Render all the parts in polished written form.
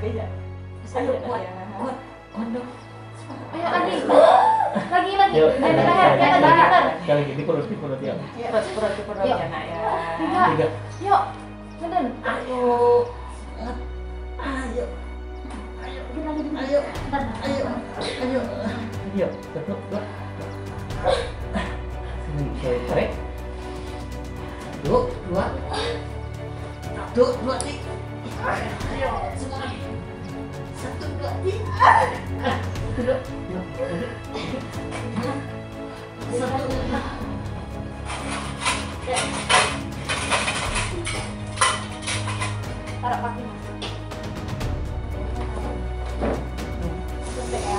beda. Aduh, waduh. Ayo lagi. Lagi dikurus ya. Kurus ya nak ya. Tiga. Yuk, bener. Ayo. Ayo. Yuk, duduk. Sini saya tarik. Dua, tiga. Ayo, semua lagi. 1, 2, 3. Duduk. Taruh kaki. Sampai ya.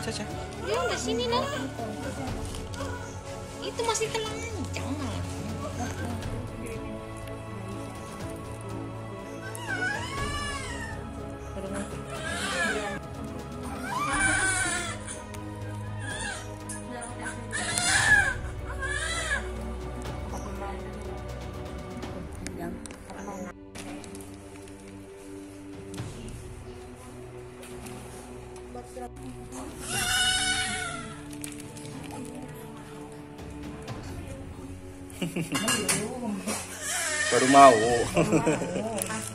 Saja. Ya udah sini nah. Itu masih telanjang malah. Baru mau.